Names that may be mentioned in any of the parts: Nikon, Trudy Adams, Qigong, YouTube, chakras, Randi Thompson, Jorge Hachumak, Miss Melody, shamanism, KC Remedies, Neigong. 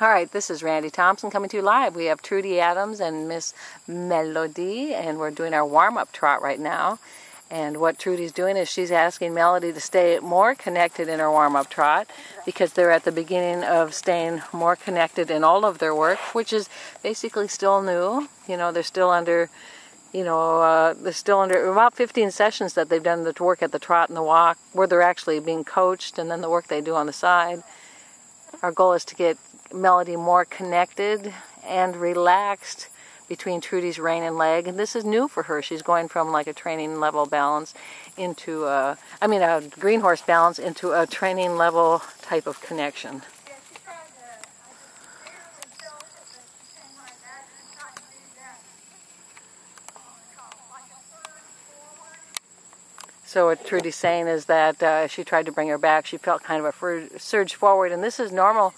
All right, this is Randi Thompson coming to you live. We have Trudy Adams and Miss Melody, and we're doing our warm-up trot right now. And what Trudy's doing is she's asking Melody to stay more connected in her warm-up trot because they're at the beginning of staying more connected in all of their work, which is basically still new. You know, they're still under, about 15 sessions that they've done the work at the trot and the walk where they're actually being coached, and then the work they do on the side. Our goal is to get Melody more connected and relaxed between Trudy's rein and leg, and this is new for her. She's going from like a training level balance into a green horse balance into a training level type of connection. So what Trudy's saying is that she tried to bring her back. She felt kind of a surge forward, and this is normal.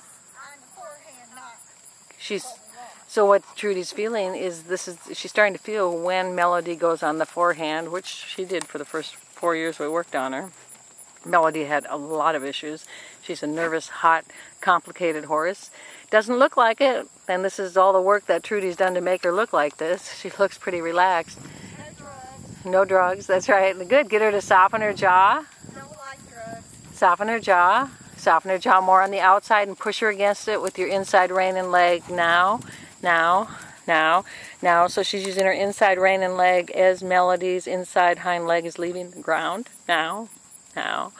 So what Trudy's feeling is she's starting to feel when Melody goes on the forehand, which she did for the first 4 years we worked on her. Melody had a lot of issues. She's a nervous, hot, complicated horse. Doesn't look like it, and this is all the work that Trudy's done to make her look like this. She looks pretty relaxed. No drugs, that's right. Good, get her to soften her jaw. Don't like drugs. Soften her jaw. Soften her jaw more on the outside and push her against it with your inside rein and leg now. So she's using her inside rein and leg as Melody's inside hind leg is leaving the ground. Now. Good.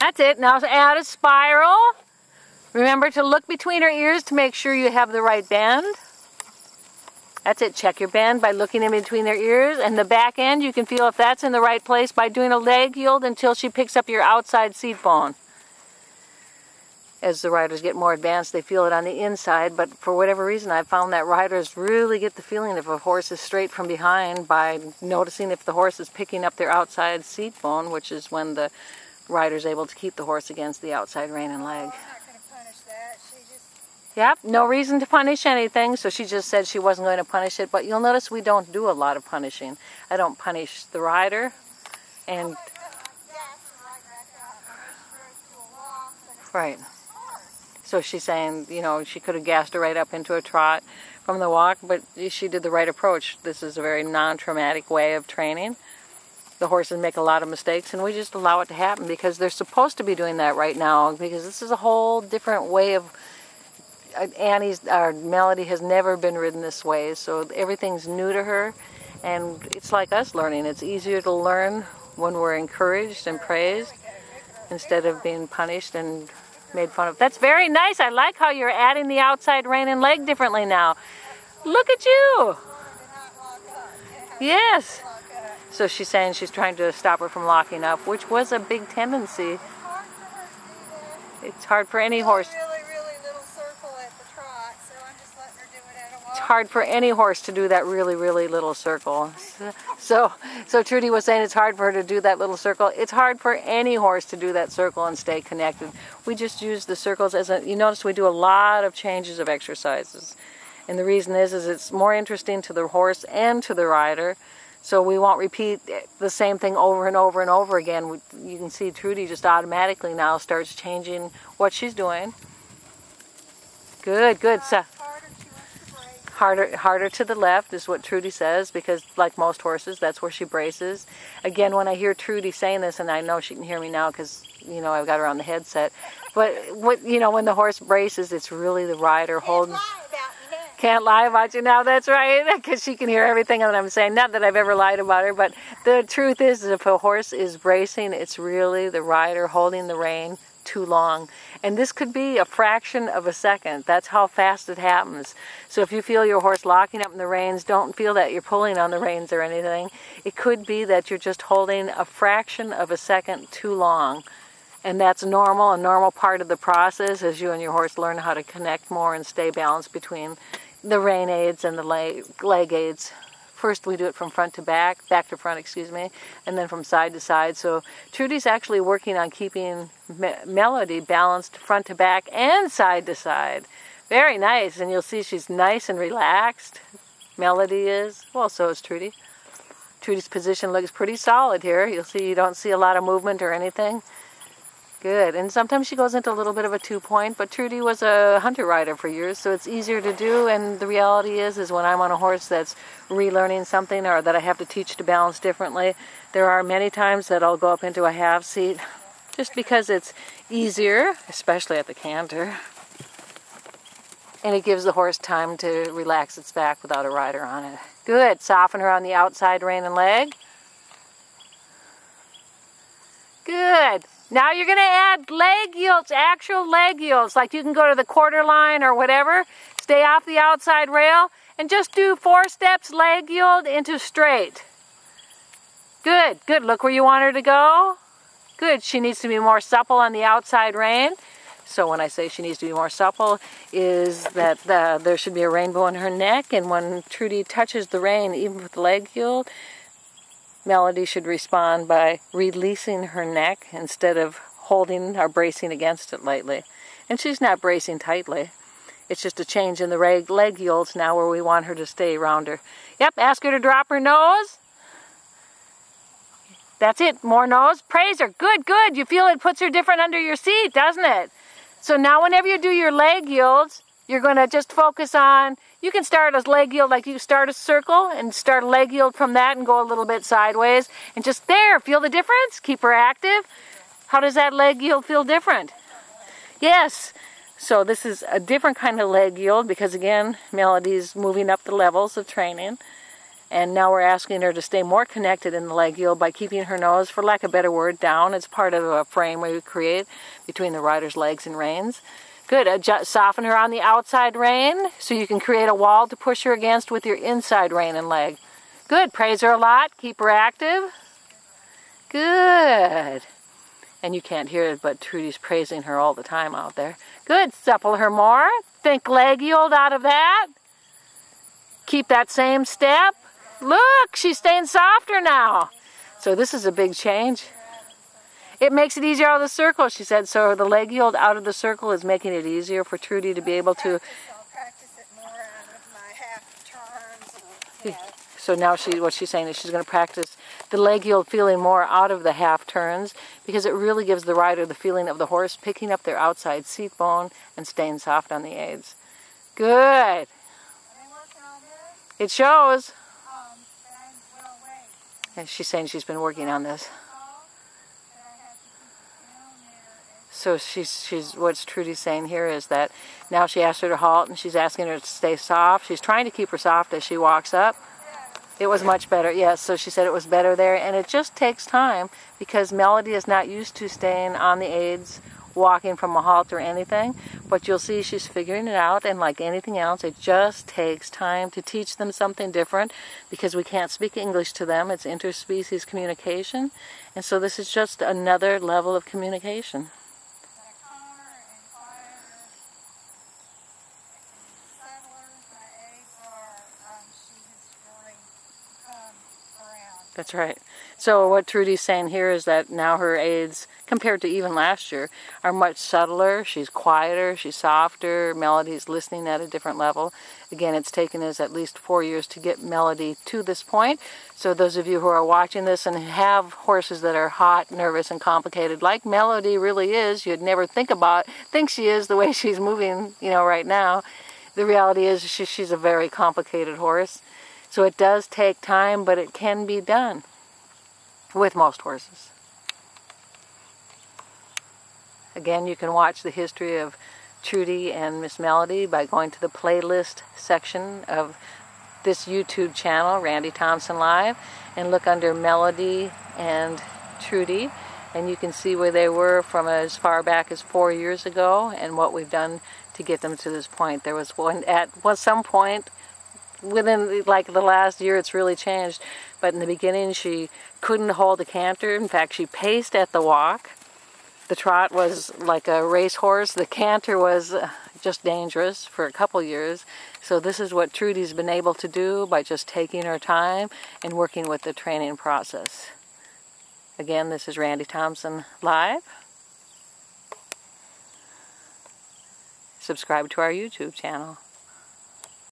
That's it. Now add a spiral. Remember to look between her ears to make sure you have the right bend. That's it. Check your bend by looking in between their ears. And the back end, you can feel if that's in the right place by doing a leg yield until she picks up your outside seat bone. As the riders get more advanced, they feel it on the inside. But for whatever reason, I've found that riders really get the feeling if a horse is straight from behind by noticing if the horse is picking up their outside seat bone, which is when the rider's able to keep the horse against the outside rein and leg. Yep, no reason to punish anything, so she just said she wasn't going to punish it. But you'll notice we don't do a lot of punishing. I don't punish the rider. And right. So she's saying, she could have gassed her right up into a trot from the walk, but she did the right approach. This is a very non-traumatic way of training. The horses make a lot of mistakes, and we just allow it to happen because they're supposed to be doing that right now because this is a whole different way of... Melody has never been ridden this way, so everything's new to her, and it's like us learning. It's easier to learn when we're encouraged and praised instead of being punished and made fun of. That's very nice. I like how you're adding the outside rein and leg differently now. Look at you. Yes. So she's saying she's trying to stop her from locking up, which was a big tendency. It's hard for any horse. Hard for any horse to do that really little circle. So Trudy was saying it's hard for her to do that little circle. It's hard for any horse to do that circle and stay connected. We just use the circles as you notice we do a lot of changes of exercises. And the reason is it's more interesting to the horse and to the rider. So we won't repeat the same thing over and over and over again. You can see Trudy just automatically now starts changing what she's doing. Good. So, harder to the left is what Trudy says because, like most horses, that's where she braces. Again, when I hear Trudy saying this, and I know she can hear me now because, I've got her on the headset. But, when the horse braces, it's really the rider holding... Can't lie about you now, that's right, because she can hear everything that I'm saying. Not that I've ever lied about her, but the truth is if a horse is bracing, it's really the rider holding the rein too long, and this could be a fraction of a second. That's how fast it happens. So if you feel your horse locking up in the reins, don't feel that you're pulling on the reins or anything. It could be that you're just holding a fraction of a second too long, and that's normal. A normal part of the process as you and your horse learn how to connect more and stay balanced between the rein aids and the leg aids. First we do it from front to back, and then from side to side. So Trudy's actually working on keeping Melody balanced front to back and side to side. Very nice, and you'll see she's nice and relaxed. Melody is, well, so is Trudy. Trudy's position looks pretty solid here. You'll see you don't see a lot of movement or anything. good. And sometimes she goes into a little bit of a two-point, but Trudy was a hunter-rider for years, so it's easier to do. And the reality is when I'm on a horse that's relearning something or that I have to teach to balance differently, there are many times that I'll go up into a half seat just because it's easier, especially at the canter. And it gives the horse time to relax its back without a rider on it. Good. Soften her on the outside rein and leg. Good. Now you're going to add leg yields, actual leg yields. Like you can go to the quarter line or whatever. Stay off the outside rail and just do 4 steps leg yield into straight. Good. Good. Look where you want her to go. Good. She needs to be more supple on the outside rein. So when I say she needs to be more supple, is that there should be a rainbow in her neck, and when Trudy touches the rein, even with leg yield, Melody should respond by releasing her neck instead of holding or bracing against it lightly. And she's not bracing tightly. It's just a change in the leg yields now where we want her to stay rounder. Yep, ask her to drop her nose. That's it, more nose. Praise her. Good, good. You feel it puts her different under your seat, doesn't it? So now whenever you do your leg yields, you're going to just focus on, you can start a leg yield like you start a circle and start a leg yield from that and go a little bit sideways. And just there, feel the difference? Keep her active. How does that leg yield feel different? Yes. So this is a different kind of leg yield because, again, Melody's moving up the levels of training. And now we're asking her to stay more connected in the leg yield by keeping her nose, for lack of a better word, down. It's part of a frame we create between the rider's legs and reins. Good. Adjust, soften her on the outside rein so you can create a wall to push her against with your inside rein and leg. Good. Praise her a lot. Keep her active. Good. And you can't hear it, but Trudy's praising her all the time out there. Good. Supple her more. Think leg yield out of that. Keep that same step. Look, she's staying softer now. So this is a big change. It makes it easier out of the circle, she said. So the leg yield out of the circle is making it easier for Trudy to be able to... I'll practice it more with my half turns. And, yeah. So now what she's saying is she's going to practice the leg yield feeling more out of the half turns because it really gives the rider the feeling of the horse picking up their outside seat bone and staying soft on the aids. Good. Are they working on this? It shows. And she's saying she's been working on this. So what Trudy's saying here is that now she asked her to halt and she's asking her to stay soft. She's trying to keep her soft as she walks up. It was much better, yes. So she said it was better there. And it just takes time because Melody is not used to staying on the aids, walking from a halt or anything. But you'll see she's figuring it out, and like anything else, it just takes time to teach them something different because we can't speak English to them. It's interspecies communication, and so this is just another level of communication. That's right. So what Trudy's saying here is that now her aids, compared to even last year, are much subtler. She's quieter. She's softer. Melody's listening at a different level. Again, it's taken us at least 4 years to get Melody to this point. So those of you who are watching this and have horses that are hot, nervous, and complicated, like Melody really is, you'd never think she is the way she's moving, you know, right now. The reality is she's a very complicated horse. So it does take time, but it can be done with most horses. Again, you can watch the history of Trudy and Miss Melody by going to the playlist section of this YouTube channel, Randi Thompson Live, and look under Melody and Trudy, and you can see where they were from as far back as 4 years ago and what we've done to get them to this point. There was one at some point, within like the last year, it's really changed. But in the beginning, she couldn't hold a canter. In fact, she paced at the walk. The trot was like a racehorse. The canter was just dangerous for a couple years. So this is what Trudy's been able to do by just taking her time and working with the training process. Again, this is Randi Thompson Live. Subscribe to our YouTube channel.